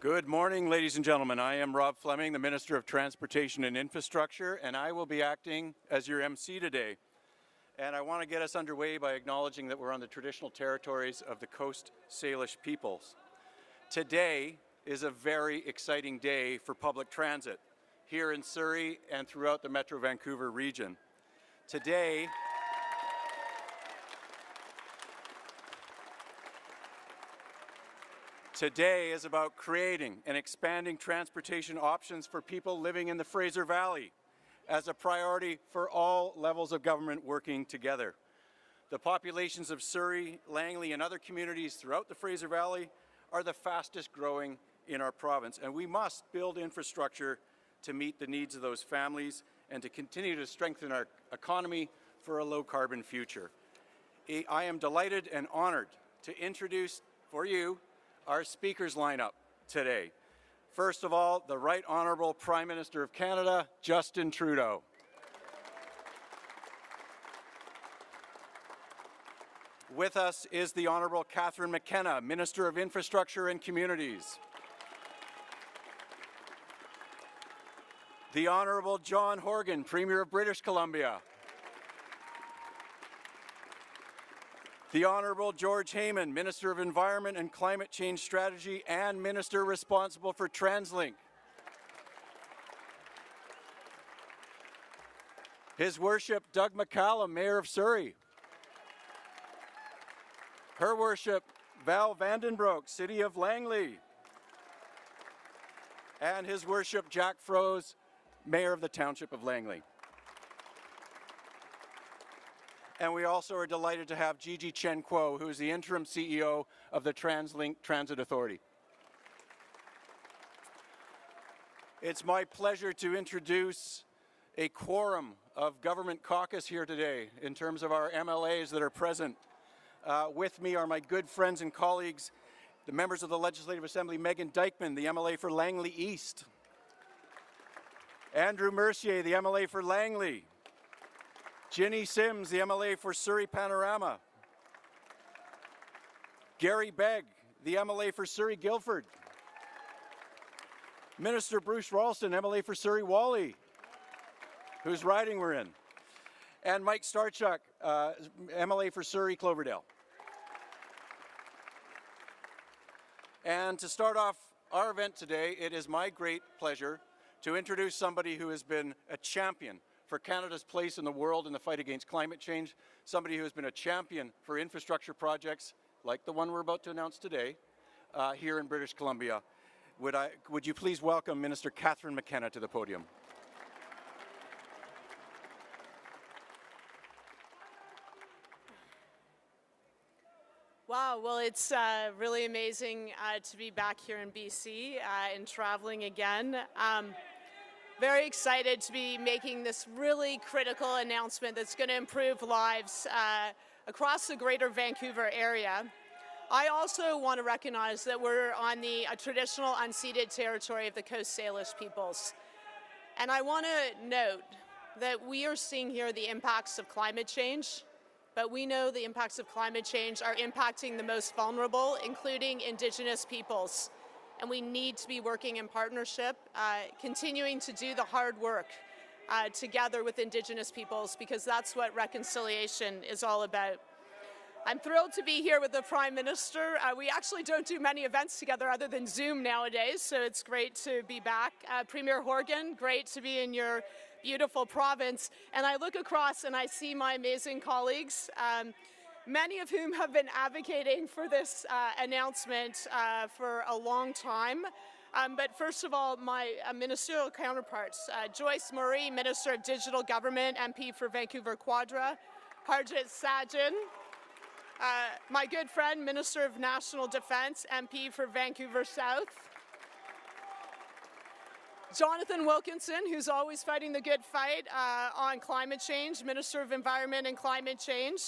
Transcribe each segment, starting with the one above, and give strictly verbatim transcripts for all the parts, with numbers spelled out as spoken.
Good morning, ladies and gentlemen. I am Rob Fleming, the Minister of Transportation and Infrastructure, and I will be acting as your M C today. And I want to get us underway by acknowledging that we're on the traditional territories of the Coast Salish peoples. Today is a very exciting day for public transit here in Surrey and throughout the Metro Vancouver region. Today, Today is about creating and expanding transportation options for people living in the Fraser Valley as a priority for all levels of government working together. The populations of Surrey, Langley, and other communities throughout the Fraser Valley are the fastest growing in our province, and we must build infrastructure to meet the needs of those families and to continue to strengthen our economy for a low-carbon future. I am delighted and honored to introduce for you our speakers lineup today. First of all, the Right Honourable Prime Minister of Canada, Justin Trudeau. With us is the Honourable Catherine McKenna, Minister of Infrastructure and Communities. The Honourable John Horgan, Premier of British Columbia. The Honourable George Heyman, Minister of Environment and Climate Change Strategy and Minister responsible for TransLink. His Worship Doug McCallum, Mayor of Surrey. Her Worship Val Vandenbroek, City of Langley. And His Worship Jack Froese, Mayor of the Township of Langley. And we also are delighted to have Gigi Chen Kuo, who is the interim C E O of the TransLink Transit Authority. It's my pleasure to introduce a quorum of government caucus here today in terms of our M L As that are present. Uh, with me are my good friends and colleagues, the members of the Legislative Assembly, Megan Dykeman, the M L A for Langley East. Andrew Mercier, the M L A for Langley. Ginny Sims, the M L A for Surrey Panorama. Gary Begg, the M L A for Surrey Guildford. Minister Bruce Ralston, M L A for Surrey Wally, whose riding we're in. And Mike Starchuk, uh, M L A for Surrey Cloverdale. And to start off our event today, it is my great pleasure to introduce somebody who has been a champion for Canada's place in the world in the fight against climate change, somebody who has been a champion for infrastructure projects like the one we're about to announce today uh, here in British Columbia. Would, I, would you please welcome Minister Catherine McKenna to the podium? Wow, well, it's uh, really amazing uh, to be back here in B C uh, and traveling again. Um, Very excited to be making this really critical announcement that's going to improve lives uh, across the greater Vancouver area. I also want to recognize that we're on the uh, traditional unceded territory of the Coast Salish peoples. And I want to note that we are seeing here the impacts of climate change, but we know the impacts of climate change are impacting the most vulnerable, including Indigenous peoples. And we need to be working in partnership, uh, continuing to do the hard work uh, together with Indigenous peoples, because that's what reconciliation is all about. I'm thrilled to be here with the Prime Minister. Uh, we actually don't do many events together other than Zoom nowadays, so it's great to be back. Uh, Premier Horgan, great to be in your beautiful province. And I look across and I see my amazing colleagues, um, many of whom have been advocating for this uh, announcement uh, for a long time. Um, but first of all, my uh, ministerial counterparts, uh, Joyce Murray, Minister of Digital Government, M P for Vancouver Quadra, Harjit Sajjan, uh, my good friend, Minister of National Defence, M P for Vancouver South, Jonathan Wilkinson, who's always fighting the good fight uh, on climate change, Minister of Environment and Climate Change,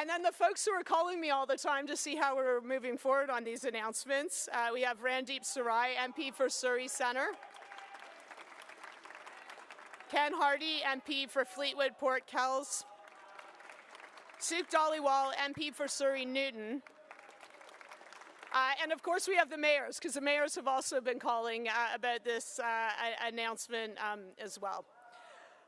and then the folks who are calling me all the time to see how we're moving forward on these announcements. Uh, we have Randeep Sarai, M P for Surrey Centre. Ken Hardy, M P for Fleetwood Port Kells. Sukh Dhaliwal, M P for Surrey Newton. Uh, and of course we have the mayors, because the mayors have also been calling uh, about this uh, announcement um, as well.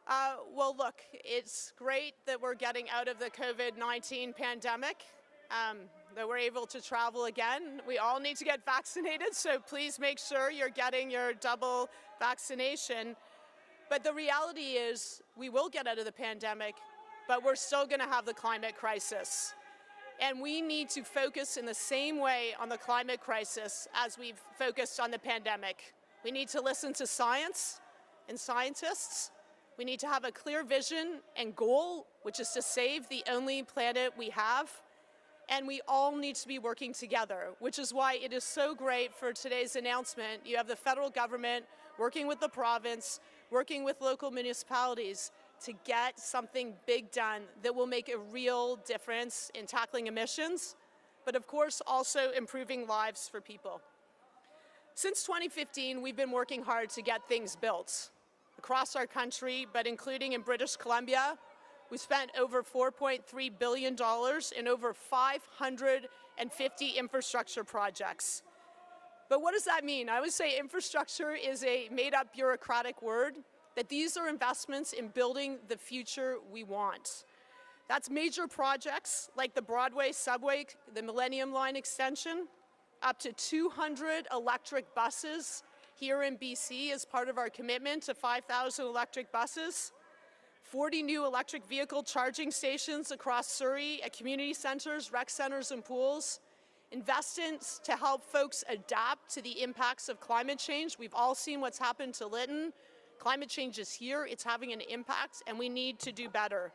Uh, well, look, it's great that we're getting out of the COVID nineteen pandemic, um, that we're able to travel again. We all need to get vaccinated, so please make sure you're getting your double vaccination. But the reality is we will get out of the pandemic, but we're still going to have the climate crisis. And we need to focus in the same way on the climate crisis as we've focused on the pandemic. We need to listen to science and scientists. We need to have a clear vision and goal, which is to save the only planet we have. And we all need to be working together, which is why it is so great for today's announcement. You have the federal government working with the province, working with local municipalities to get something big done that will make a real difference in tackling emissions, but of course also improving lives for people. Since twenty fifteen, we've been working hard to get things built across our country, but including in British Columbia. We spent over four point three billion dollars in over five hundred fifty infrastructure projects. But what does that mean? I would say infrastructure is a made-up bureaucratic word, that these are investments in building the future we want. That's major projects like the Broadway subway, the Millennium Line extension, up to two hundred electric buses here in B C as part of our commitment to five thousand electric buses, forty new electric vehicle charging stations across Surrey at community centers, rec centers and pools, investments to help folks adapt to the impacts of climate change. We've all seen what's happened to Lytton. Climate change is here, it's having an impact, and we need to do better.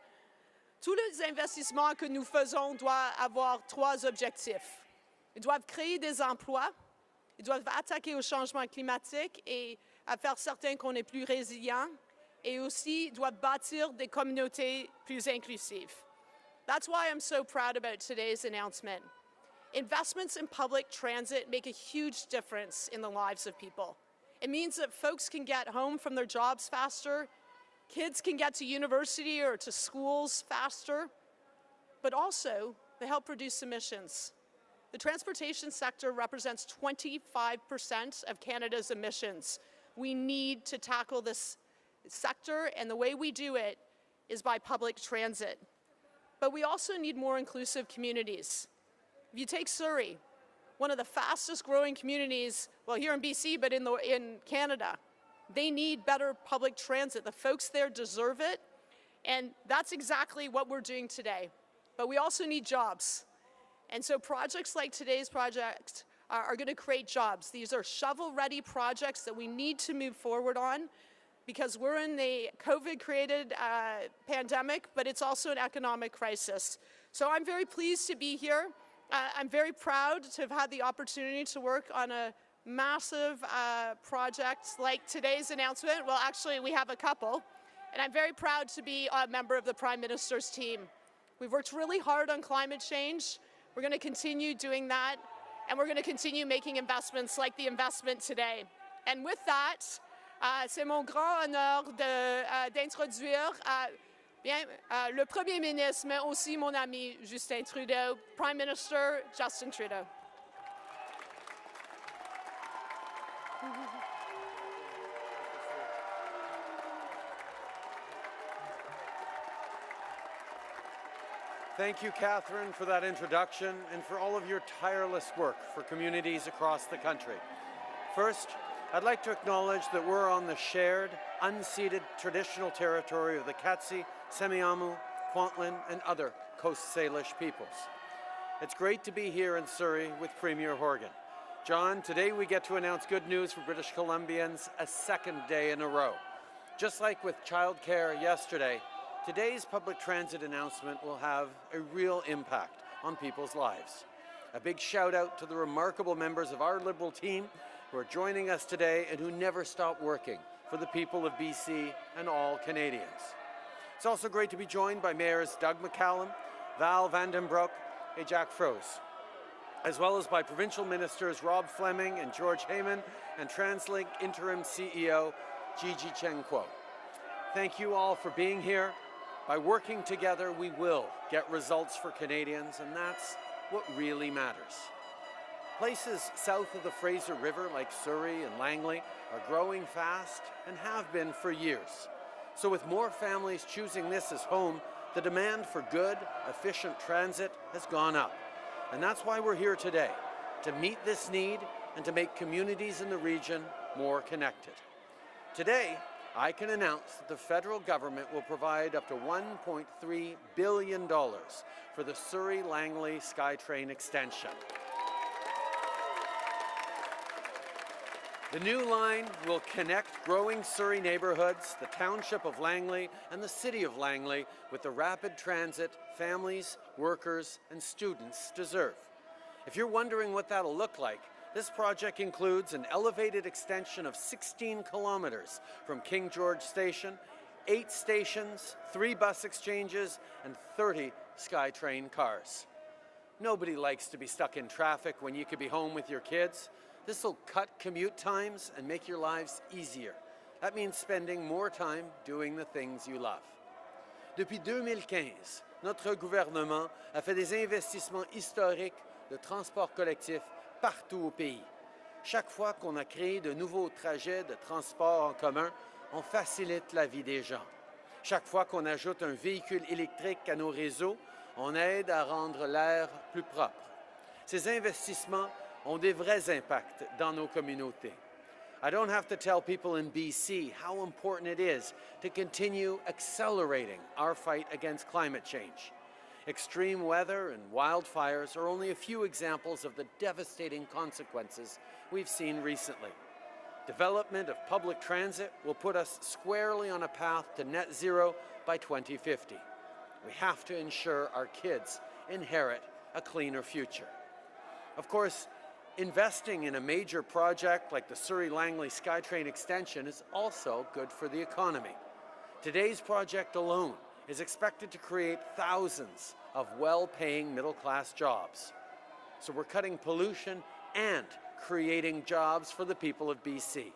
Tous les investissements que nous faisons doivent avoir trois objectifs. Ils doivent créer des emplois, ils doivent attaquer au changement climatique et à faire certain qu'on est plus résilient, et aussi doivent bâtir des communautés plus inclusives. That's why I'm so proud about today's announcement. Investments in public transit make a huge difference in the lives of people. It means that folks can get home from their jobs faster, kids can get to university or to schools faster, but also they help reduce emissions. The transportation sector represents twenty-five percent of Canada's emissions. We need to tackle this sector, and the way we do it is by public transit. But we also need more inclusive communities. If you take Surrey, one of the fastest growing communities, well, here in B C, but in, the, in Canada. They need better public transit. The folks there deserve it, and that's exactly what we're doing today. But we also need jobs. And so projects like today's project are, are going to create jobs. These are shovel-ready projects that we need to move forward on because we're in the COVID-created uh, pandemic, but it's also an economic crisis. So I'm very pleased to be here. Uh, I'm very proud to have had the opportunity to work on a massive uh, project like today's announcement. Well, actually, we have a couple, and I'm very proud to be a member of the Prime Minister's team. We've worked really hard on climate change. We're going to continue doing that, and we're going to continue making investments like the investment today. And with that, uh, c'est mon grand honneur d'introduire Bien, uh, le Premier ministre, mais aussi mon ami Justin Trudeau, Prime Minister Justin Trudeau. Thank you, Catherine, for that introduction and for all of your tireless work for communities across the country. First, I'd like to acknowledge that we're on the shared, unceded traditional territory of the Katsi, Semiahmoo, Kwantlen, and other Coast Salish peoples. It's great to be here in Surrey with Premier Horgan. John, today we get to announce good news for British Columbians a second day in a row. Just like with childcare yesterday, today's public transit announcement will have a real impact on people's lives. A big shout out to the remarkable members of our Liberal team who are joining us today and who never stop working for the people of B C and all Canadians. It's also great to be joined by Mayors Doug McCallum, Val Vandenbroek, and Jack Froese, as well as by Provincial Ministers Rob Fleming and George Heyman, and TransLink Interim C E O Gigi Cheng Kuo. Thank you all for being here. By working together, we will get results for Canadians, and that's what really matters. Places south of the Fraser River, like Surrey and Langley, are growing fast and have been for years. So with more families choosing this as home, the demand for good, efficient transit has gone up. And that's why we're here today, to meet this need and to make communities in the region more connected. Today, I can announce that the federal government will provide up to one point three billion dollars for the Surrey-Langley SkyTrain extension. The new line will connect growing Surrey neighbourhoods, the township of Langley and the city of Langley with the rapid transit families, workers and students deserve. If you're wondering what that'll look like, this project includes an elevated extension of sixteen kilometres from King George Station, eight stations, three bus exchanges, and thirty SkyTrain cars. Nobody likes to be stuck in traffic when you could be home with your kids. This will cut commute times and make your lives easier. That means spending more time doing the things you love. Depuis deux mille quinze, notre gouvernement a fait des investissements historiques de transport collectif partout au pays. Chaque fois qu'on a créé de nouveaux trajets de transport en commun, on facilite la vie des gens. Chaque fois qu'on ajoute un véhicule électrique à nos réseaux, on aide à rendre l'air plus propre. Ces investissements ont des vrais impacts dans nos communautés. I don't have to tell people in B C how important it is to continue accelerating our fight against climate change. Extreme weather and wildfires are only a few examples of the devastating consequences we've seen recently. Development of public transit will put us squarely on a path to net zero by twenty fifty. We have to ensure our kids inherit a cleaner future. Of course, investing in a major project like the Surrey-Langley SkyTrain extension is also good for the economy. Today's project alone is expected to create thousands of well-paying middle-class jobs. So we're cutting pollution and creating jobs for the people of B C.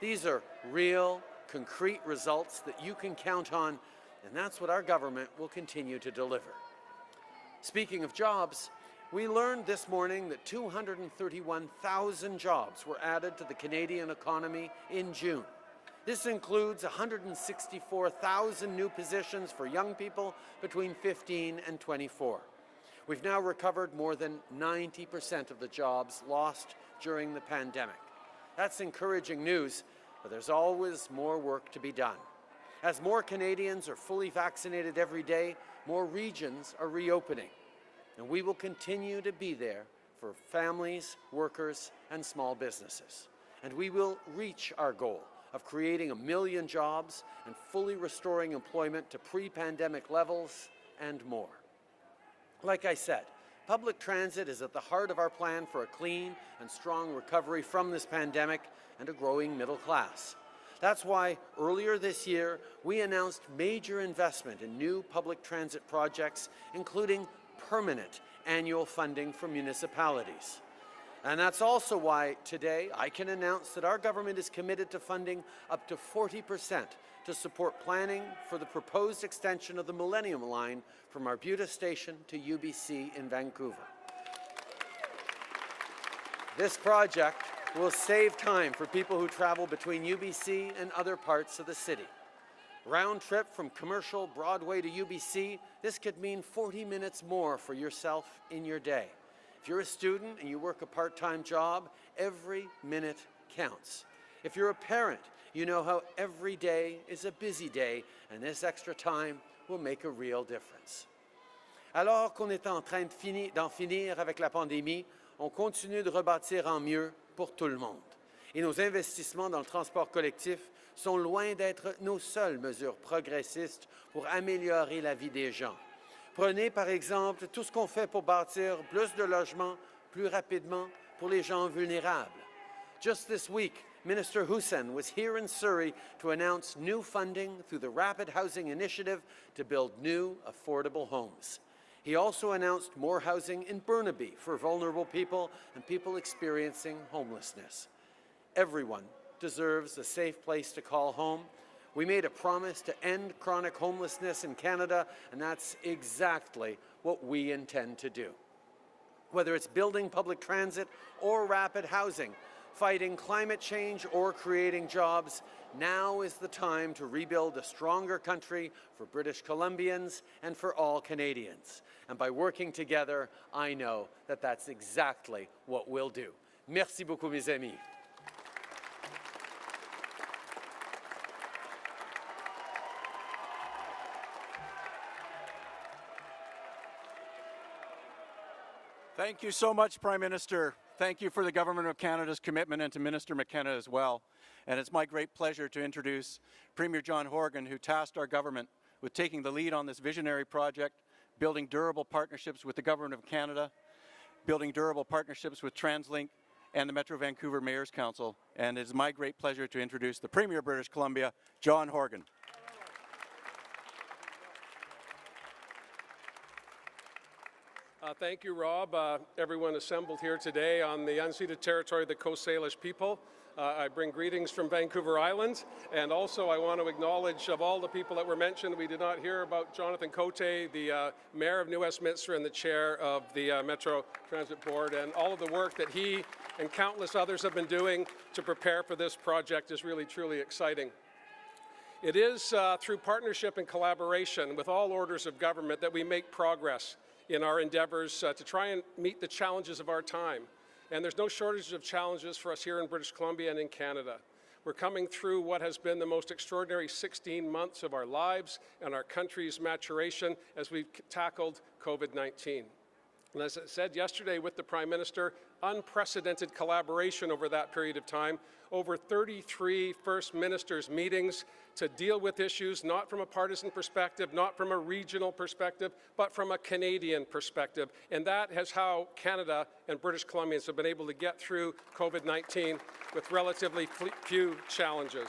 These are real, concrete results that you can count on, and that's what our government will continue to deliver. Speaking of jobs, we learned this morning that two hundred thirty-one thousand jobs were added to the Canadian economy in June. This includes one hundred sixty-four thousand new positions for young people between fifteen and twenty-four. We've now recovered more than ninety percent of the jobs lost during the pandemic. That's encouraging news, but there's always more work to be done. As more Canadians are fully vaccinated every day, more regions are reopening. And we will continue to be there for families, workers, and small businesses. And we will reach our goal of creating a million jobs and fully restoring employment to pre-pandemic levels and more. Like I said, public transit is at the heart of our plan for a clean and strong recovery from this pandemic and a growing middle class. That's why earlier this year, we announced major investment in new public transit projects, including permanent annual funding for municipalities. And that's also why today I can announce that our government is committed to funding up to forty percent to support planning for the proposed extension of the Millennium Line from Arbutus Station to U B C in Vancouver. This project will save time for people who travel between U B C and other parts of the city. Round trip from Commercial Broadway to U B C, this could mean forty minutes more for yourself in your day. If you're a student and you work a part-time job, every minute counts. If you're a parent, you know how every day is a busy day, and this extra time will make a real difference. Alors qu'on est en train d'en finir avec la pandémie, on continue de rebâtir en mieux pour tout le monde. Et nos investissements dans le transport collectif sont loin d'être nos seules mesures progressistes pour améliorer la vie des gens. Prenez par exemple tout ce qu'on fait pour bâtir plus de logements plus rapidement pour les gens vulnérables. Just this week, Minister Houssen was here in Surrey to announce new funding through the Rapid Housing Initiative to build new affordable homes. He also announced more housing in Burnaby for vulnerable people and people experiencing homelessness. Everyone deserves a safe place to call home. We made a promise to end chronic homelessness in Canada, and that's exactly what we intend to do. whether it's building public transit or rapid housing, fighting climate change or creating jobs, now is the time to rebuild a stronger country for British Columbians and for all Canadians. And by working together, I know that that's exactly what we'll do. Merci beaucoup, mes amis. Thank you so much, Prime Minister. Thank you for the Government of Canada's commitment, and to Minister McKenna as well. And it's my great pleasure to introduce Premier John Horgan, who tasked our government with taking the lead on this visionary project, building durable partnerships with the Government of Canada, building durable partnerships with TransLink and the Metro Vancouver Mayor's Council. And it's my great pleasure to introduce the Premier of British Columbia, John Horgan. Uh, thank you, Rob. Uh, everyone assembled here today on the unceded territory of the Coast Salish people. Uh, I bring greetings from Vancouver Island, and also I want to acknowledge of all the people that were mentioned, we did not hear about Jonathan Cote, the uh, Mayor of New Westminster and the Chair of the uh, Metro Transit Board, and all of the work that he and countless others have been doing to prepare for this project is really truly exciting. It is uh, through partnership and collaboration with all orders of government that we make progress in our endeavors uh, to try and meet the challenges of our time. And there's no shortage of challenges for us here in British Columbia and in Canada. We're coming through what has been the most extraordinary sixteen months of our lives and our country's maturation as we've tackled COVID nineteen. And as I said yesterday with the Prime Minister, unprecedented collaboration over that period of time, over thirty-three First Ministers meetings to deal with issues not from a partisan perspective, not from a regional perspective, but from a Canadian perspective. And that is how Canada and British Columbians have been able to get through COVID nineteen with relatively few challenges.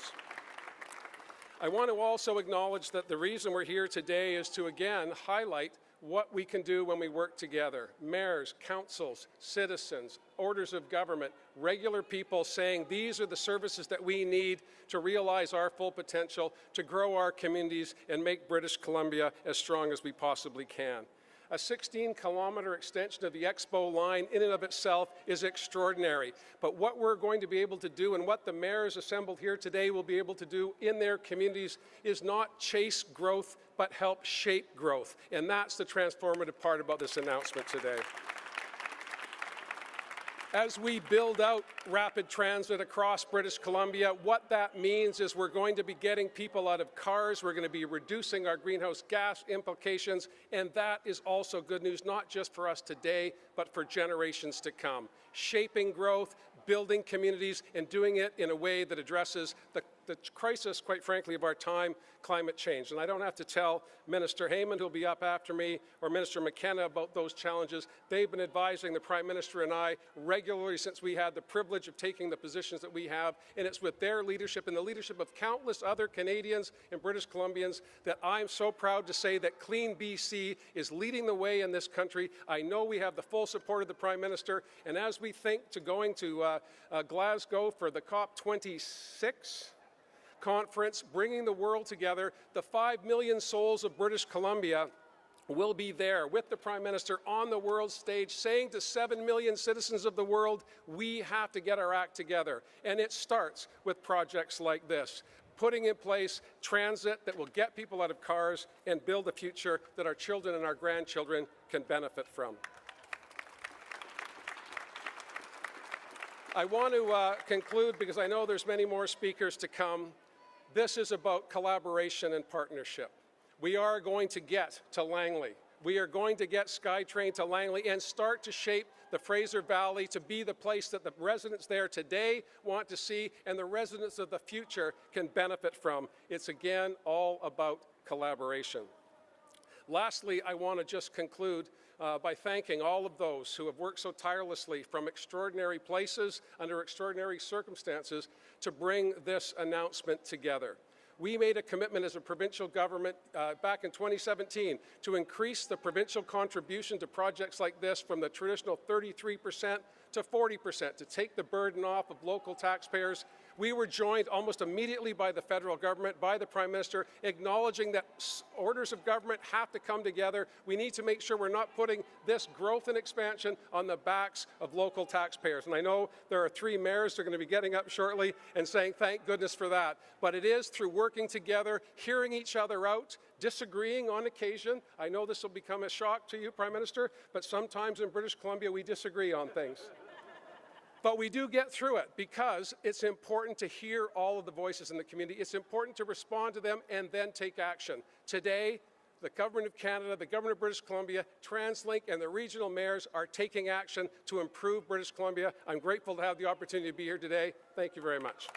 I want to also acknowledge that the reason we're here today is to again highlight what we can do when we work together. Mayors, councils, citizens, orders of government, regular people saying these are the services that we need to realize our full potential, to grow our communities and make British Columbia as strong as we possibly can. A sixteen kilometer extension of the Expo line in and of itself is extraordinary. But what we're going to be able to do and what the mayors assembled here today will be able to do in their communities is not chase growth, but help shape growth. And that's the transformative part about this announcement today. As we build out rapid transit across British Columbia, what that means is we're going to be getting people out of cars, we're going to be reducing our greenhouse gas implications, and that is also good news, not just for us today, but for generations to come. Shaping growth, building communities, and doing it in a way that addresses the the crisis, quite frankly, of our time, climate change. And I don't have to tell Minister Hayman, who'll be up after me, or Minister McKenna about those challenges. They've been advising the Prime Minister and I regularly since we had the privilege of taking the positions that we have, and it's with their leadership and the leadership of countless other Canadians and British Columbians that I'm so proud to say that Clean B C is leading the way in this country. I know we have the full support of the Prime Minister, and as we think to going to uh, uh, Glasgow for the COP twenty-six, conference, bringing the world together, the five million souls of British Columbia will be there with the Prime Minister on the world stage saying to seven million citizens of the world, we have to get our act together. And it starts with projects like this, putting in place transit that will get people out of cars and build a future that our children and our grandchildren can benefit from. I want to uh, conclude, because I know there's many more speakers to come. This is about collaboration and partnership. We are going to get to Langley. We are going to get SkyTrain to Langley and start to shape the Fraser Valley to be the place that the residents there today want to see and the residents of the future can benefit from. It's again all about collaboration. Lastly, I want to just conclude uh, by thanking all of those who have worked so tirelessly from extraordinary places under extraordinary circumstances to bring this announcement together. We made a commitment as a provincial government uh, back in twenty seventeen to increase the provincial contribution to projects like this from the traditional thirty-three percent to forty percent to take the burden off of local taxpayers. We were joined almost immediately by the federal government, by the Prime Minister, acknowledging that orders of government have to come together. We need to make sure we're not putting this growth and expansion on the backs of local taxpayers. And I know there are three mayors that are going to be getting up shortly and saying thank goodness for that. But it is through working together, hearing each other out, disagreeing on occasion. I know this will become a shock to you, Prime Minister, but sometimes in British Columbia we disagree on things. But we do get through it because it's important to hear all of the voices in the community. It's important to respond to them and then take action. Today, the Government of Canada, the Government of British Columbia, TransLink and the regional mayors are taking action to improve British Columbia. I'm grateful to have the opportunity to be here today. Thank you very much.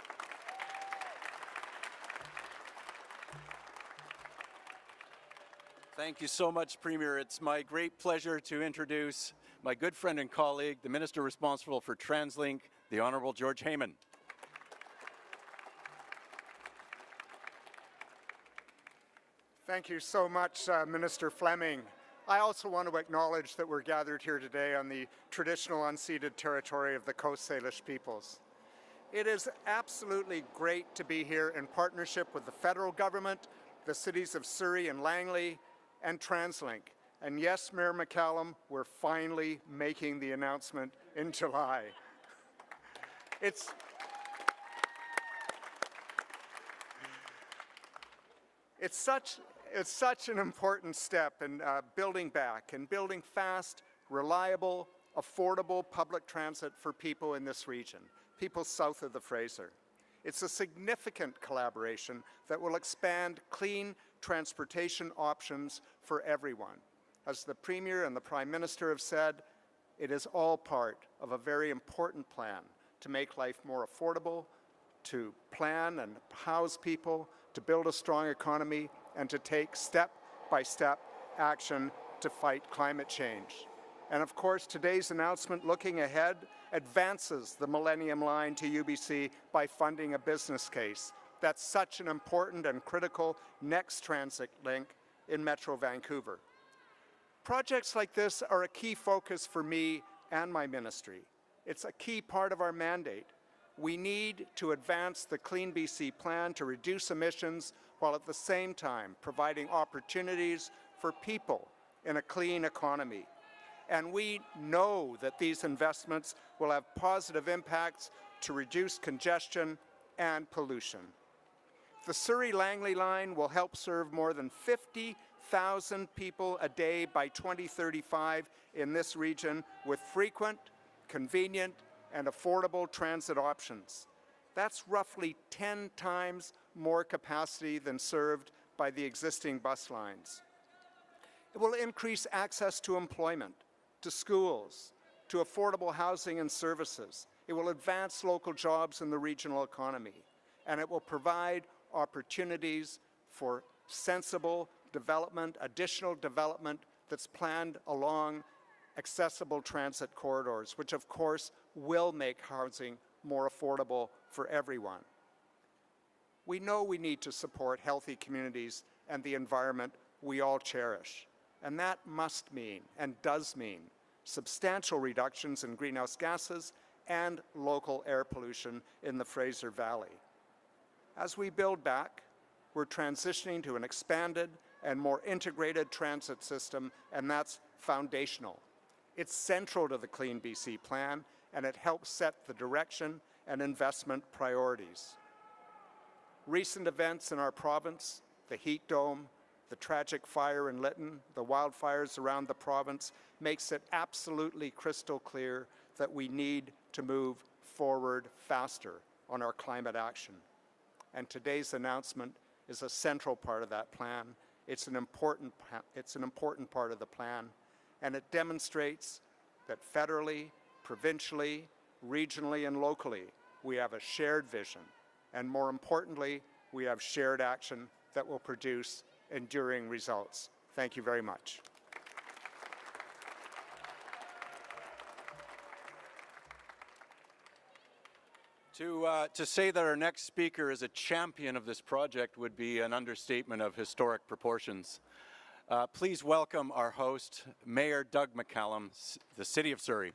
Thank you so much, Premier. It's my great pleasure to introduce my good friend and colleague, the Minister responsible for TransLink, the Honourable George Heyman. Thank you so much, uh, Minister Fleming. I also want to acknowledge that we're gathered here today on the traditional unceded territory of the Coast Salish peoples. It is absolutely great to be here in partnership with the federal government, the cities of Surrey and Langley, and TransLink. And yes, Mayor McCallum, we're finally making the announcement in July. It's, it's, such, it's such an important step in uh, building back and building fast, reliable, affordable public transit for people in this region, people south of the Fraser. It's a significant collaboration that will expand clean transportation options for everyone. As the Premier and the Prime Minister have said, it is all part of a very important plan to make life more affordable, to plan and house people, to build a strong economy, and to take step-by-step action to fight climate change. And of course, today's announcement looking ahead advances the Millennium Line to U B C by funding a business case. That's such an important and critical next transit link in Metro Vancouver. Projects like this are a key focus for me and my ministry. It's a key part of our mandate. We need to advance the Clean B C plan to reduce emissions while at the same time providing opportunities for people in a clean economy. And we know that these investments will have positive impacts to reduce congestion and pollution. The Surrey-Langley line will help serve more than fifty thousand people a day by twenty thirty-five in this region with frequent, convenient, and affordable transit options. That's roughly ten times more capacity than served by the existing bus lines. It will increase access to employment, to schools, to affordable housing and services. It will advance local jobs in the regional economy, and it will provide opportunities for sensible development, additional development that's planned along accessible transit corridors, which of course will make housing more affordable for everyone. We know we need to support healthy communities and the environment we all cherish, and that must mean and does mean substantial reductions in greenhouse gases and local air pollution in the Fraser Valley. As we build back, we're transitioning to an expanded and more integrated transit system, and that's foundational. It's central to the Clean B C plan, and it helps set the direction and investment priorities. Recent events in our province, the heat dome, the tragic fire in Lytton, the wildfires around the province, makes it absolutely crystal clear that we need to move forward faster on our climate action. And today's announcement is a central part of that plan. It's an important, it's an important part of the plan, and it demonstrates that federally, provincially, regionally, and locally, we have a shared vision, and more importantly, we have shared action that will produce enduring results. Thank you very much. To, uh, to say that our next speaker is a champion of this project would be an understatement of historic proportions. Uh, please welcome our host, Mayor Doug McCallum, the City of Surrey.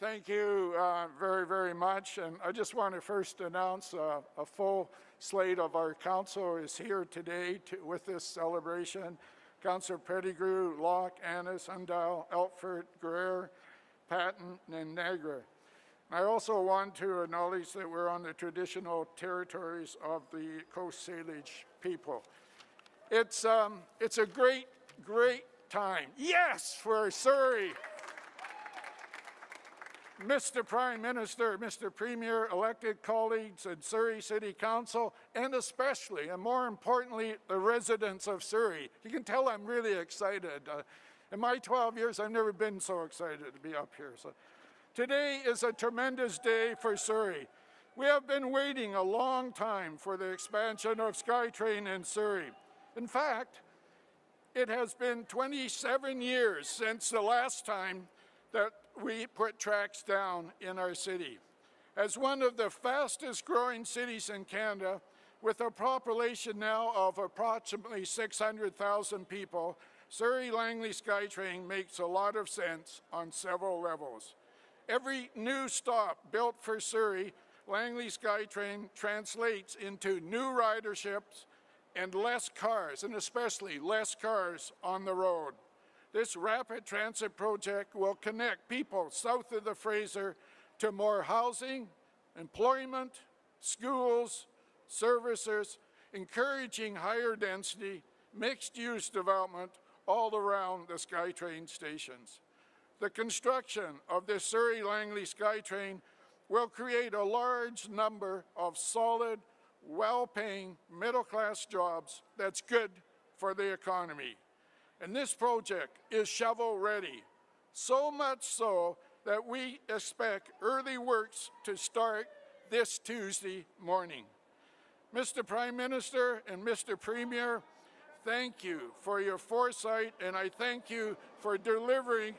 Thank you uh, very, very much. And I just want to first announce uh, a full slate of our council is here today to, with this celebration. Councilor Pettigrew, Locke, Annis, Undahl, Elfert, Guerrero, Patton, and Niagara. I also want to acknowledge that we're on the traditional territories of the Coast Salish people. It's, um, it's a great, great time. Yes, for Surrey. Mister Prime Minister, Mister Premier, elected colleagues and Surrey City Council, and especially, and more importantly, the residents of Surrey. You can tell I'm really excited. Uh, in my twelve years, I've never been so excited to be up here. So today is a tremendous day for Surrey. We have been waiting a long time for the expansion of SkyTrain in Surrey. In fact, it has been twenty-seven years since the last time that we put tracks down in our city. As one of the fastest growing cities in Canada, with a population now of approximately six hundred thousand people, Surrey Langley SkyTrain makes a lot of sense on several levels. Every new stop built for Surrey Langley SkyTrain translates into new riderships and less cars, and especially less cars on the road. This rapid transit project will connect people south of the Fraser to more housing, employment, schools, services, encouraging higher density, mixed-use development all around the SkyTrain stations. The construction of this Surrey Langley SkyTrain will create a large number of solid, well-paying, middle-class jobs that's good for the economy. And this project is shovel-ready, so much so that we expect early works to start this Tuesday morning. Mister Prime Minister and Mister Premier, thank you for your foresight, and I thank you for delivering,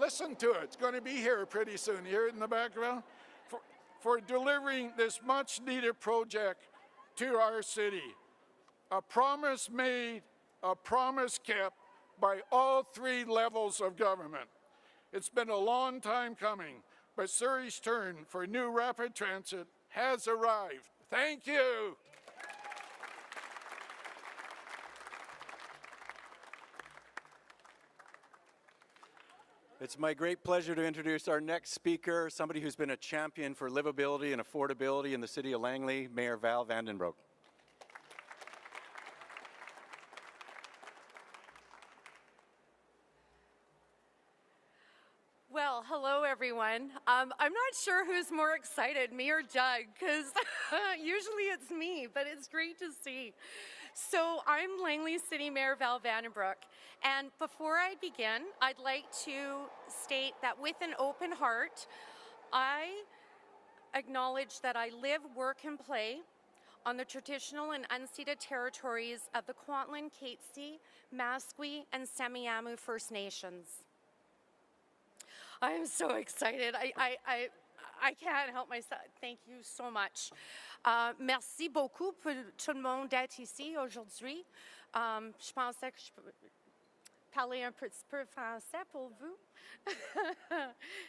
listen to it, it's going to be here pretty soon, you hear it in the background, for, for delivering this much-needed project to our city. A promise made, a promise kept, by all three levels of government. It's been a long time coming, but Surrey's turn for new rapid transit has arrived. Thank you. It's my great pleasure to introduce our next speaker, somebody who's been a champion for livability and affordability in the city of Langley, Mayor Val Vandenbroek. Well, hello everyone. Um, I'm not sure who's more excited, me or Doug, because usually it's me, but it's great to see. So I'm Langley City Mayor Val Vandenbroek, and before I begin, I'd like to state that with an open heart, I acknowledge that I live, work, and play on the traditional and unceded territories of the Kwantlen, Catesy, Masqui, and Semiahmoo First Nations. I am so excited. I, I, I, I can't help myself. Thank you so much. Uh, merci beaucoup pour tout le monde d'être ici aujourd'hui. Um, je pensais que je peux parler un petit peu français pour vous.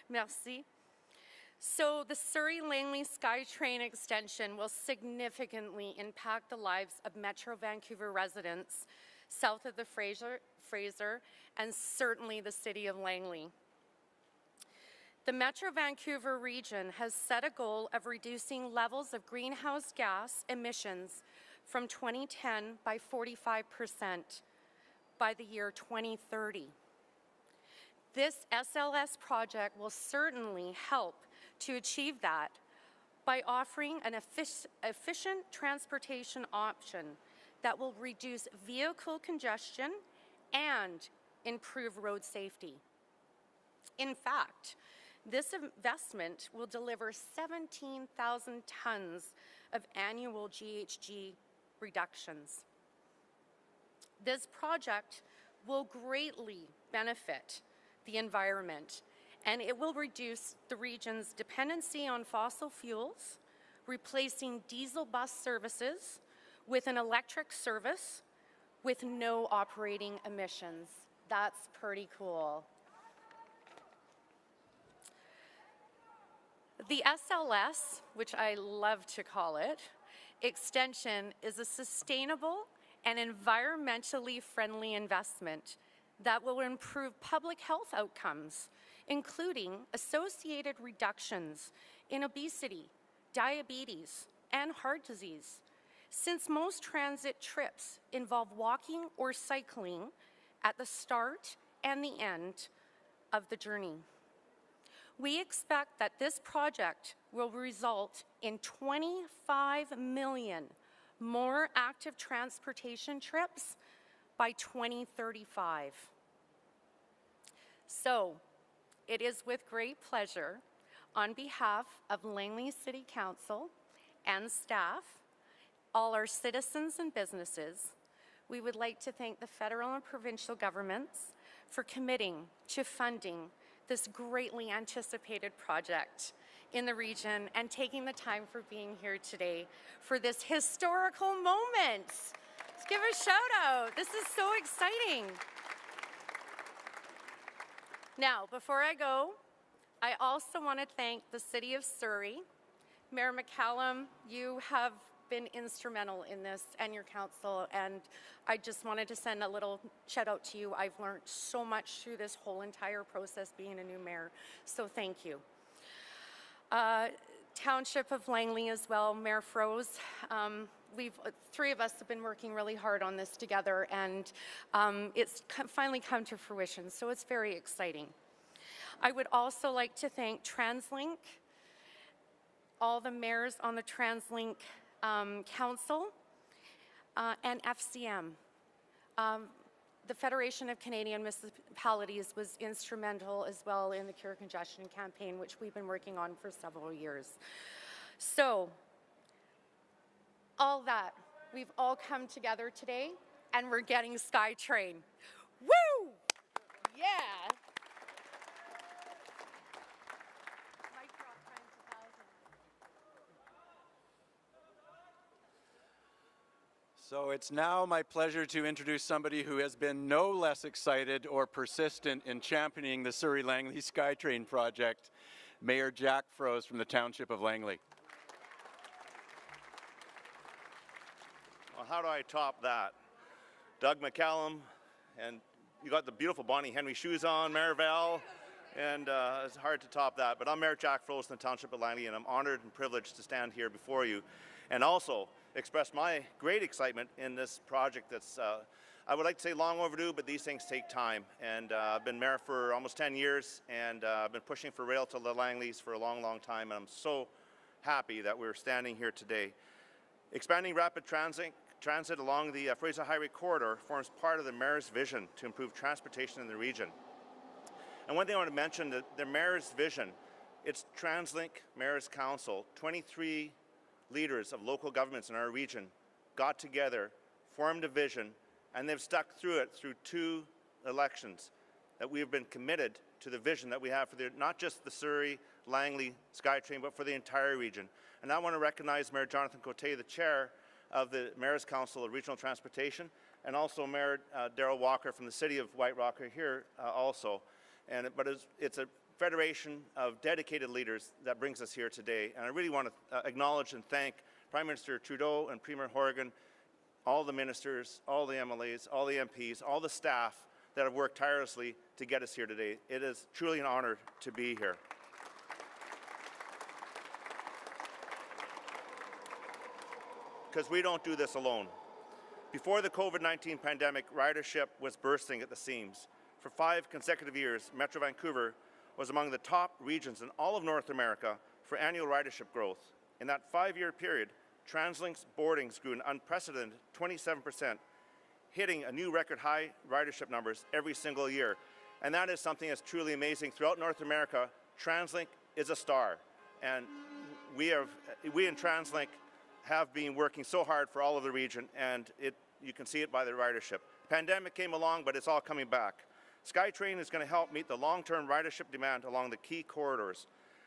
Merci. So the Surrey Langley SkyTrain extension will significantly impact the lives of Metro Vancouver residents south of the Fraser, Fraser and certainly the city of Langley. The Metro Vancouver region has set a goal of reducing levels of greenhouse gas emissions from twenty ten by forty-five percent by the year twenty thirty. This S L S project will certainly help to achieve that by offering an efficient transportation option that will reduce vehicle congestion and improve road safety. In fact, this investment will deliver seventeen thousand tons of annual G H G reductions. This project will greatly benefit the environment, and it will reduce the region's dependency on fossil fuels, replacing diesel bus services with an electric service with no operating emissions. That's pretty cool. The S L S, which I love to call it, extension is a sustainable and environmentally friendly investment that will improve public health outcomes, including associated reductions in obesity, diabetes, and heart disease. Since most transit trips involve walking or cycling at the start and the end of the journey, we expect that this project will result in twenty-five million more active transportation trips by twenty thirty-five. So, it is with great pleasure, on behalf of Langley City Council and staff, all our citizens and businesses, we would like to thank the federal and provincial governments for committing to funding this greatly anticipated project in the region and taking the time for being here today for this historical moment. Let's give a shout out. This is so exciting. Now, before I go, I also want to thank the City of Surrey. Mayor McCallum, you have been instrumental in this and your council, and I just wanted to send a little shout out to you. I've learned so much through this whole entire process being a new mayor, so thank you. Uh, Township of Langley as well, Mayor Froese. Um, we've, three of us have been working really hard on this together, and um, it's finally come to fruition, so it's very exciting. I would also like to thank TransLink, all the mayors on the TransLink Um, Council uh, and F C M. Um, the Federation of Canadian Municipalities was instrumental as well in the Cure Congestion campaign, which we've been working on for several years. So, all that, we've all come together today and we're getting SkyTrain. Woo! Yeah! So it's now my pleasure to introduce somebody who has been no less excited or persistent in championing the Surrey-Langley SkyTrain project, Mayor Jack Froese from the Township of Langley. Well, how do I top that? Doug McCallum, and you got the beautiful Bonnie Henry shoes on, Mayor Val, and uh, it's hard to top that. But I'm Mayor Jack Froese in the Township of Langley, and I'm honored and privileged to stand here before you, and also express my great excitement in this project that's, uh, I would like to say long overdue, but these things take time. And uh, I've been mayor for almost ten years, and uh, I've been pushing for rail to the Langleys for a long, long time, and I'm so happy that we're standing here today. Expanding rapid transit, transit along the uh, Fraser Highway Corridor forms part of the mayor's vision to improve transportation in the region. And one thing I want to mention, that the mayor's vision, it's TransLink Mayor's Council, twenty-three leaders of local governments in our region got together, formed a vision, and they've stuck through it through two elections, that we have been committed to the vision that we have for the, not just the Surrey-Langley SkyTrain, but for the entire region. And I want to recognize Mayor Jonathan Cote, the chair of the Mayor's Council of Regional Transportation, and also Mayor uh, Darrell Walker from the City of White Rocker here uh, also. And, but it's, it's a federation of dedicated leaders that brings us here today. And I really want to uh, acknowledge and thank Prime Minister Trudeau and Premier Horgan, all the ministers, all the M L As, all the M Ps, all the staff that have worked tirelessly to get us here today. It is truly an honor to be here. Because we don't do this alone. Before the COVID nineteen pandemic, ridership was bursting at the seams. For five consecutive years, Metro Vancouver was among the top regions in all of North America for annual ridership growth. In that five-year period, TransLink's boardings grew an unprecedented twenty-seven percent, hitting a new record high ridership numbers every single year. And that is something that's truly amazing. Throughout North America, TransLink is a star. And we have, we in TransLink have been working so hard for all of the region, and it, you can see it by the ridership. Pandemic came along, but it's all coming back. SkyTrain is going to help meet the long-term ridership demand along the key corridors.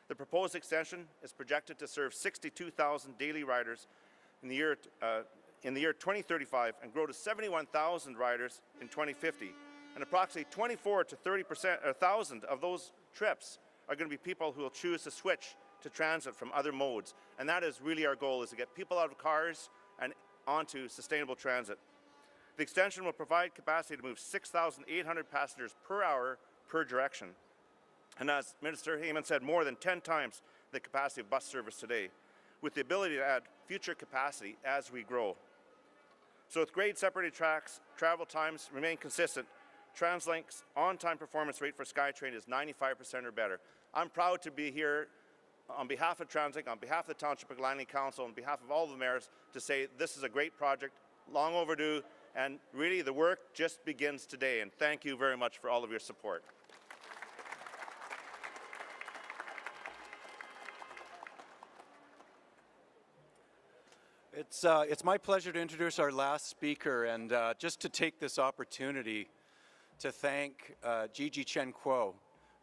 The proposed extension is projected to serve sixty-two thousand daily riders in the year, uh, in the year twenty thirty-five and grow to seventy-one thousand riders in twenty fifty. And approximately twenty-four to thirty percent, or one thousand of those trips are going to be people who will choose to switch to transit from other modes. And that is really our goal, is to get people out of cars and onto sustainable transit. The extension will provide capacity to move six thousand eight hundred passengers per hour per direction. And as Minister Heyman said, more than ten times the capacity of bus service today, with the ability to add future capacity as we grow. So with grade-separated tracks, travel times remain consistent. Translink's on-time performance rate for SkyTrain is ninety-five percent or better. I'm proud to be here on behalf of Translink, on behalf of the Township of Langley Council, on behalf of all the mayors, to say this is a great project, long overdue, and really the work just begins today. And thank you very much for all of your support. It's, uh, it's my pleasure to introduce our last speaker, and uh, just to take this opportunity to thank uh, Gigi Chen Kuo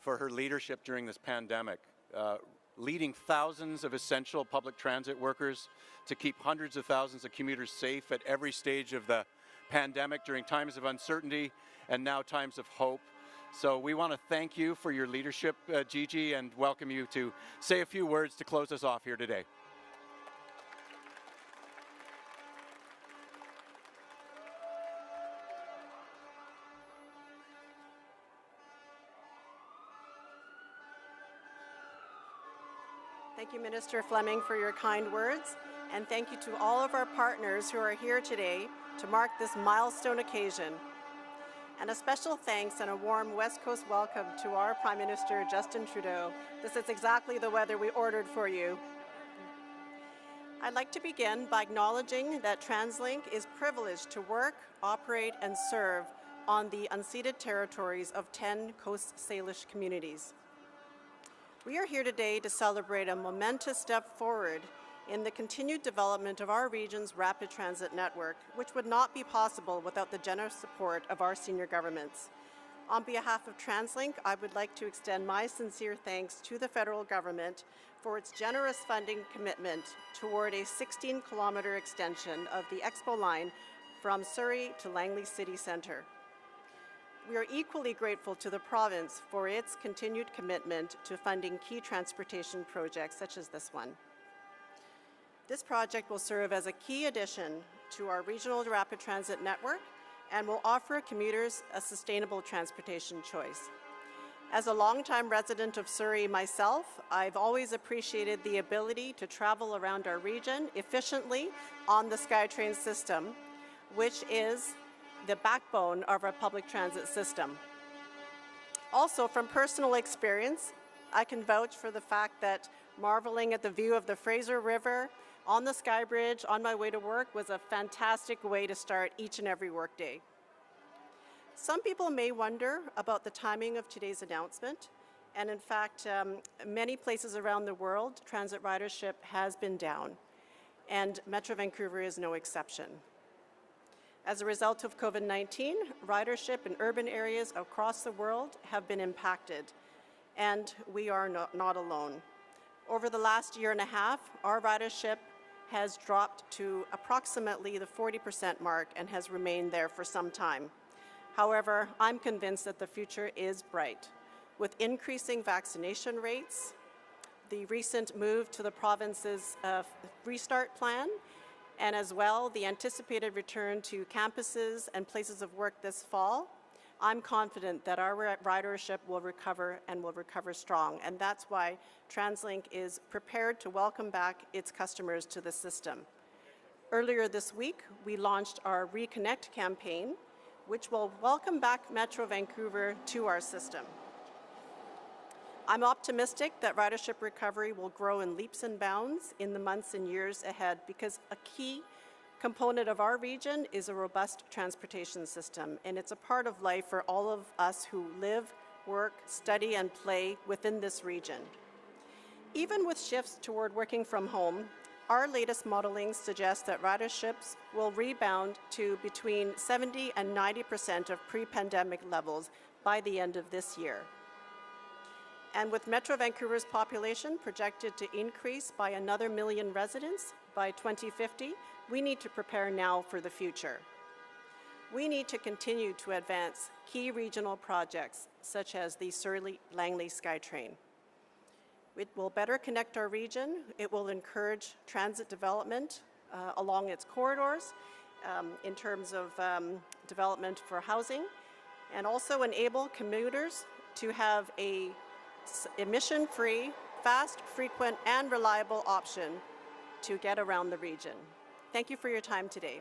for her leadership during this pandemic, uh, leading thousands of essential public transit workers to keep hundreds of thousands of commuters safe at every stage of the pandemic during times of uncertainty and now times of hope. So we want to thank you for your leadership, uh, Gigi, and welcome you to say a few words to close us off here today. Thank you, Minister Fleming, for your kind words, and thank you to all of our partners who are here today to mark this milestone occasion. And a special thanks and a warm West Coast welcome to our Prime Minister, Justin Trudeau. This is exactly the weather we ordered for you. I'd like to begin by acknowledging that TransLink is privileged to work, operate, and serve on the unceded territories of ten Coast Salish communities. We are here today to celebrate a momentous step forward in the continued development of our region's rapid transit network, which would not be possible without the generous support of our senior governments. On behalf of TransLink, I would like to extend my sincere thanks to the federal government for its generous funding commitment toward a sixteen kilometer extension of the Expo line from Surrey to Langley City Centre. We are equally grateful to the province for its continued commitment to funding key transportation projects such as this one. This project will serve as a key addition to our regional rapid transit network and will offer commuters a sustainable transportation choice. As a longtime resident of Surrey myself, I've always appreciated the ability to travel around our region efficiently on the SkyTrain system, which is the backbone of our public transit system. Also, from personal experience, I can vouch for the fact that marveling at the view of the Fraser River on the Sky Bridge on my way to work was a fantastic way to start each and every workday. Some people may wonder about the timing of today's announcement, and in fact, um, many places around the world, transit ridership has been down, and Metro Vancouver is no exception. As a result of COVID nineteen, ridership in urban areas across the world have been impacted, and we are not, not alone. Over the last year and a half, our ridership has dropped to approximately the forty percent mark and has remained there for some time. However, I'm convinced that the future is bright. With increasing vaccination rates, the recent move to the province's uh, restart plan, and as well, the anticipated return to campuses and places of work this fall, I'm confident that our ridership will recover and will recover strong. And that's why TransLink is prepared to welcome back its customers to the system. Earlier this week, we launched our Reconnect campaign, which will welcome back Metro Vancouver to our system. I'm optimistic that ridership recovery will grow in leaps and bounds in the months and years ahead, because a key component of our region is a robust transportation system, and it's a part of life for all of us who live, work, study, and play within this region. Even with shifts toward working from home, our latest modeling suggests that riderships will rebound to between seventy and ninety percent of pre-pandemic levels by the end of this year. And with Metro Vancouver's population projected to increase by another million residents by twenty fifty, we need to prepare now for the future. We need to continue to advance key regional projects such as the Surrey-Langley SkyTrain. It will better connect our region. It will encourage transit development uh, along its corridors um, in terms of um, development for housing, and also enable commuters to have a emission-free, fast, frequent, and reliable option to get around the region. Thank you for your time today.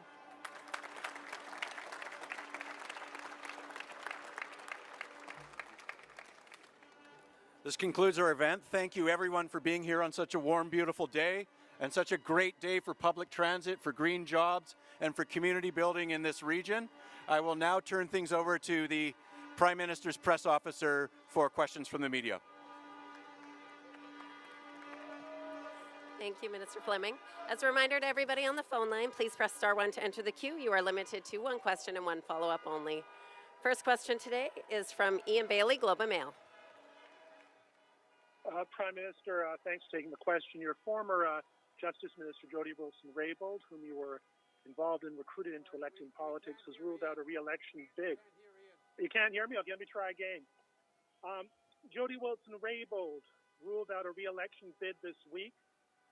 This concludes our event. Thank you everyone for being here on such a warm, beautiful day, and such a great day for public transit, for green jobs, and for community building in this region. I will now turn things over to the Prime Minister's Press Officer for questions from the media. Thank you, Minister Fleming. As a reminder to everybody on the phone line, please press star one to enter the queue. You are limited to one question and one follow-up only. First question today is from Ian Bailey, Globe and Mail. Uh, Prime Minister, uh, thanks for taking the question. Your former uh, Justice Minister, Jody Wilson-Raybould, whom you were involved in, recruited into electing politics, has ruled out a re-election bid. You can't hear me? Okay, let me try again. Um, Jody Wilson-Raybould ruled out a re-election bid this week.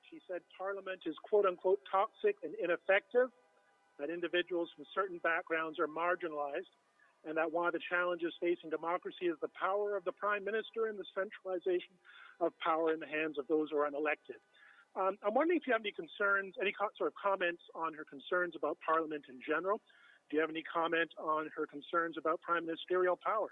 She said Parliament is quote-unquote toxic and ineffective, that individuals from certain backgrounds are marginalized, and that one of the challenges facing democracy is the power of the Prime Minister and the centralization of power in the hands of those who are unelected. Um, I'm wondering if you have any concerns, any co sort of comments on her concerns about Parliament in general. Do you have any comment on her concerns about prime ministerial power?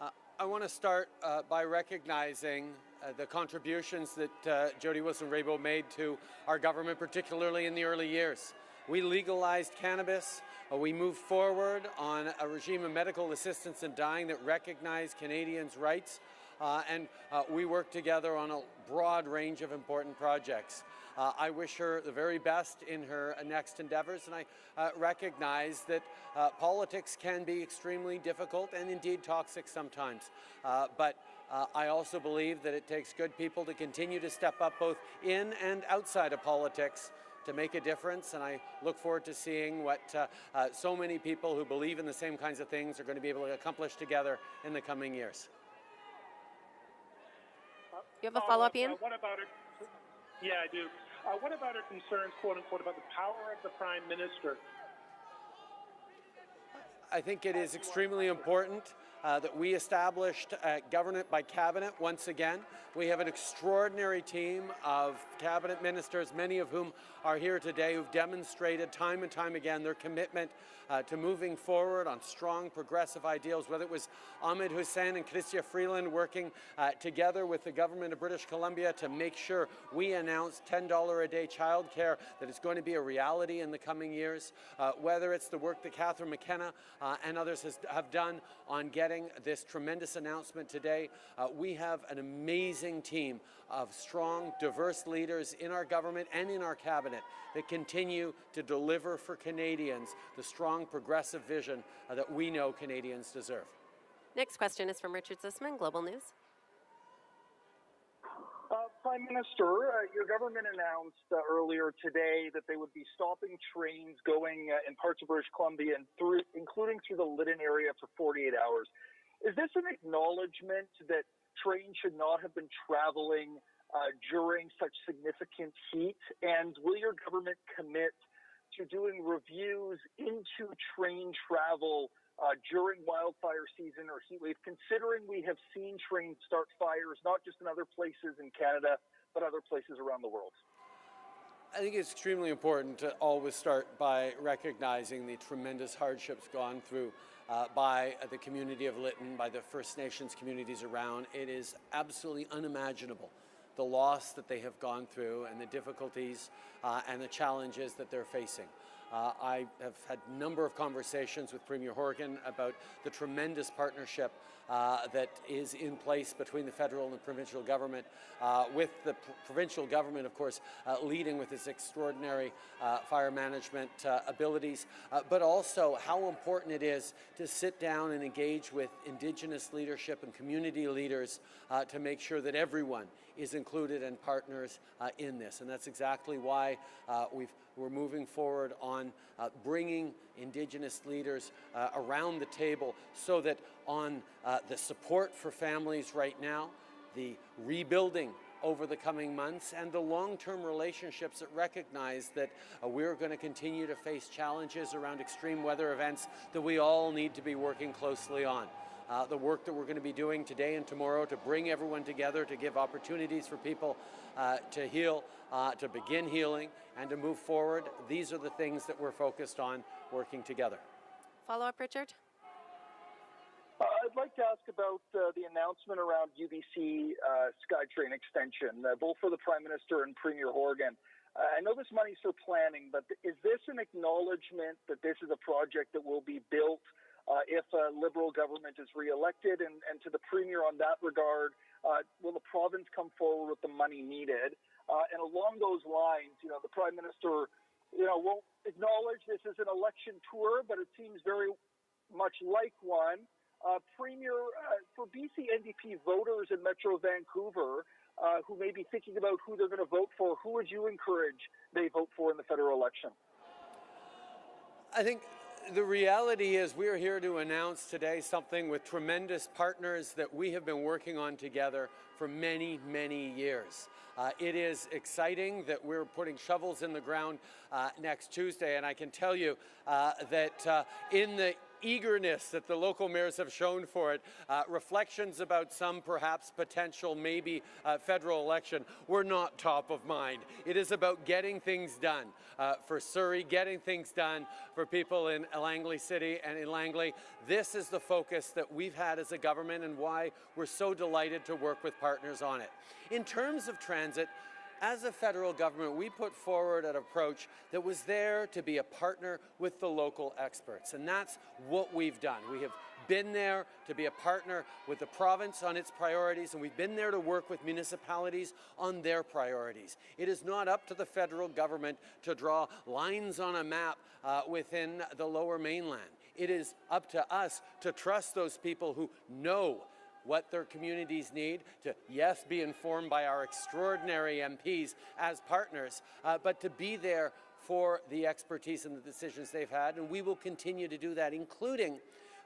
Uh, I want to start uh, by recognizing Uh, the contributions that uh, Jody Wilson-Raybould made to our government, particularly in the early years. We legalized cannabis. Uh, we moved forward on a regime of medical assistance in dying that recognized Canadians' rights. Uh, and uh, we worked together on a broad range of important projects. Uh, I wish her the very best in her next endeavors, and I uh, recognize that uh, politics can be extremely difficult and indeed toxic sometimes. Uh, but Uh, I also believe that it takes good people to continue to step up both in and outside of politics to make a difference, and I look forward to seeing what uh, uh, so many people who believe in the same kinds of things are going to be able to accomplish together in the coming years. You have a follow-up, Ian? Uh, what about her, yeah, I do. Uh, what about her concerns, quote-unquote, about the power of the Prime Minister? I think it is extremely important uh, that we established uh, government by cabinet once again. We have an extraordinary team of cabinet ministers, many of whom are here today, who've demonstrated time and time again their commitment uh, to moving forward on strong progressive ideals, whether it was Ahmed Hussain and Chrystia Freeland working uh, together with the government of British Columbia to make sure we announced ten dollars a day childcare that is going to be a reality in the coming years, uh, whether it's the work that Catherine McKenna Uh, and others has, have done on getting this tremendous announcement today. Uh, we have an amazing team of strong, diverse leaders in our government and in our cabinet that continue to deliver for Canadians the strong, progressive vision uh, that we know Canadians deserve. Next question is from Richard Zussman, Global News. Uh, Prime Minister, uh, your government announced uh, earlier today that they would be stopping trains going uh, in parts of British Columbia, and through, including through the Lytton area, for forty-eight hours. Is this an acknowledgement that trains should not have been traveling uh, during such significant heat? And will your government commit to doing reviews into train travel Uh, during wildfire season or heat wave, considering we have seen trains start fires, not just in other places in Canada, but other places around the world? I think it's extremely important to always start by recognizing the tremendous hardships gone through uh, by uh, the community of Lytton, by the First Nations communities around. It is absolutely unimaginable, the loss that they have gone through and the difficulties uh, and the challenges that they're facing. Uh, I have had a number of conversations with Premier Horgan about the tremendous partnership uh, that is in place between the federal and the provincial government, uh, with the provincial government, of course, uh, leading with its extraordinary uh, fire management uh, abilities, uh, but also how important it is to sit down and engage with Indigenous leadership and community leaders uh, to make sure that everyone is included and partners uh, in this. And that's exactly why uh, we've, we're moving forward on Uh, bringing Indigenous leaders uh, around the table, so that on uh, the support for families right now, the rebuilding over the coming months, and the long-term relationships that recognize that uh, we're going to continue to face challenges around extreme weather events that we all need to be working closely on. Uh, the work that we're going to be doing today and tomorrow to bring everyone together, to give opportunities for people uh, to heal, uh, to begin healing, and to move forward. These are the things that we're focused on working together. Follow up, Richard? Uh, I'd like to ask about uh, the announcement around U B C uh, SkyTrain extension, uh, both for the Prime Minister and Premier Horgan. Uh, I know this money's for planning, but th is this an acknowledgement that this is a project that will be built Uh, if a Liberal government is re-elected, and, and to the Premier on that regard, uh, will the province come forward with the money needed? Uh, and along those lines, you know, the Prime Minister, you know, won't acknowledge this is an election tour, but it seems very much like one. Uh, Premier, uh, for B C N D P voters in Metro Vancouver, uh, who may be thinking about who they're going to vote for, who would you encourage they vote for in the federal election? I think the reality is we're here to announce today something with tremendous partners that we have been working on together for many, many years. Uh, it is exciting that we're putting shovels in the ground uh, next Tuesday, and I can tell you uh, that uh, in the eagerness that the local mayors have shown for it, uh, reflections about some perhaps potential maybe uh, federal election were not top of mind. It is about getting things done uh, for Surrey, getting things done for people in Langley City and in Langley. This is the focus that we've had as a government and why we're so delighted to work with partners on it. In terms of transit, as a federal government, we put forward an approach that was there to be a partner with the local experts, and that's what we've done. We have been there to be a partner with the province on its priorities, and we've been there to work with municipalities on their priorities. It is not up to the federal government to draw lines on a map uh, within the Lower Mainland. It is up to us to trust those people who know what their communities need, to, yes, be informed by our extraordinary M Ps as partners, uh, but to be there for the expertise and the decisions they've had. And we will continue to do that, including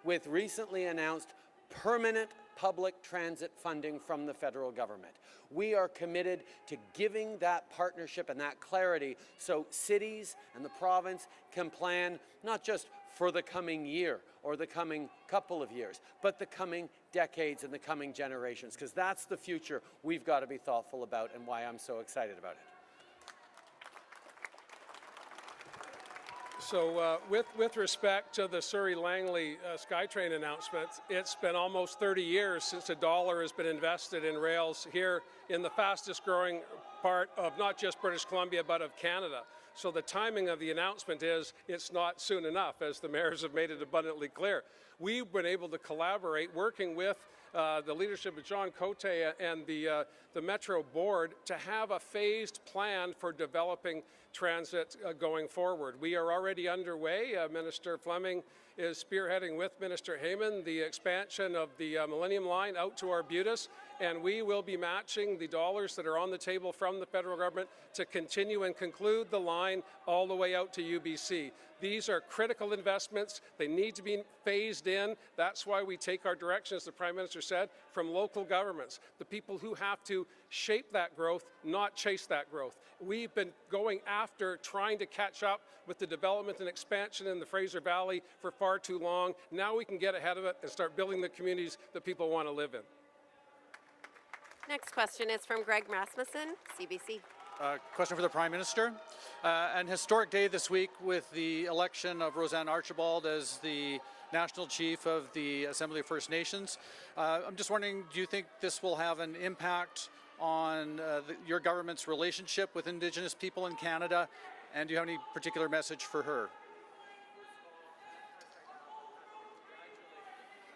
with recently announced permanent public transit funding from the federal government. We are committed to giving that partnership and that clarity so cities and the province can plan not just for the coming year or the coming couple of years, but the coming decades and the coming generations, because that's the future we've got to be thoughtful about and why I'm so excited about it. So uh, with, with respect to the Surrey-Langley uh, SkyTrain announcement, it's been almost thirty years since a dollar has been invested in rails here in the fastest growing part of not just British Columbia, but of Canada. So the timing of the announcement is it's not soon enough, as the mayors have made it abundantly clear. We've been able to collaborate, working with uh, the leadership of John Cote and the, uh, the Metro Board, to have a phased plan for developing transit uh, going forward. We are already underway. Uh, Minister Fleming is spearheading with Minister Heyman the expansion of the uh, Millennium Line out to Arbutus, and we will be matching the dollars that are on the table from the federal government to continue and conclude the line all the way out to U B C. These are critical investments. They need to be phased in. That's why we take our direction, as the Prime Minister said, from local governments, the people who have to shape that growth, not chase that growth. We've been going after trying to catch up with the development and expansion in the Fraser Valley for far too long. Now we can get ahead of it and start building the communities that people want to live in. Next question is from Greg Rasmussen, C B C. Uh, question for the Prime Minister. Uh, an historic day this week with the election of Roseanne Archibald as the National Chief of the Assembly of First Nations. Uh, I'm just wondering, do you think this will have an impact on uh, the, your government's relationship with Indigenous people in Canada? And do you have any particular message for her?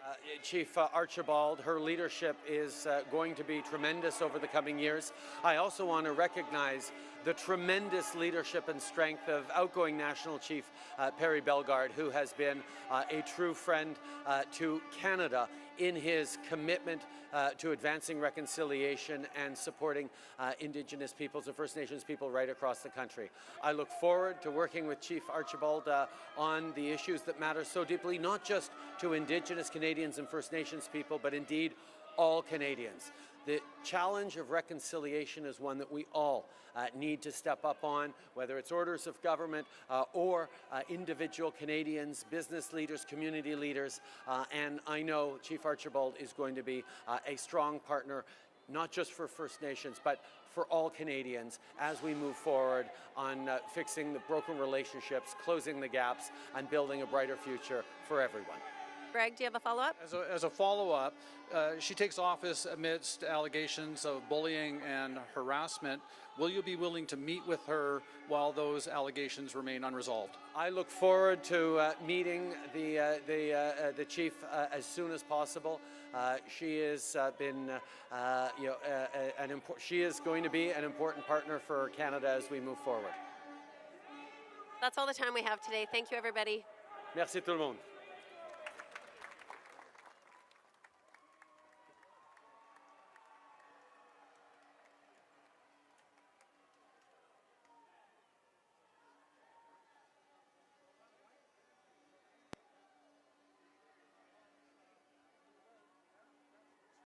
Uh, Chief uh, Archibald, her leadership is uh, going to be tremendous over the coming years. I also want to recognize the tremendous leadership and strength of outgoing National Chief uh, Perry Bellegarde, who has been uh, a true friend uh, to Canada in his commitment uh, to advancing reconciliation and supporting uh, Indigenous peoples and First Nations people right across the country. I look forward to working with Chief Archibald uh, on the issues that matter so deeply, not just to Indigenous Canadians and First Nations people, but indeed all Canadians. The challenge of reconciliation is one that we all uh, need to step up on, whether it's orders of government uh, or uh, individual Canadians, business leaders, community leaders. Uh, and I know Chief Archibald is going to be uh, a strong partner, not just for First Nations, but for all Canadians as we move forward on uh, fixing the broken relationships, closing the gaps, and building a brighter future for everyone. Greg, do you have a follow-up? As a, as a follow-up, uh, she takes office amidst allegations of bullying and harassment. Will you be willing to meet with her while those allegations remain unresolved? I look forward to uh, meeting the, uh, the, uh, the Chief uh, as soon as possible. Uh, she has uh, been, uh, uh, you know, uh, an impor- she is going to be an important partner for Canada as we move forward. That's all the time we have today. Thank you, everybody. Merci tout le monde.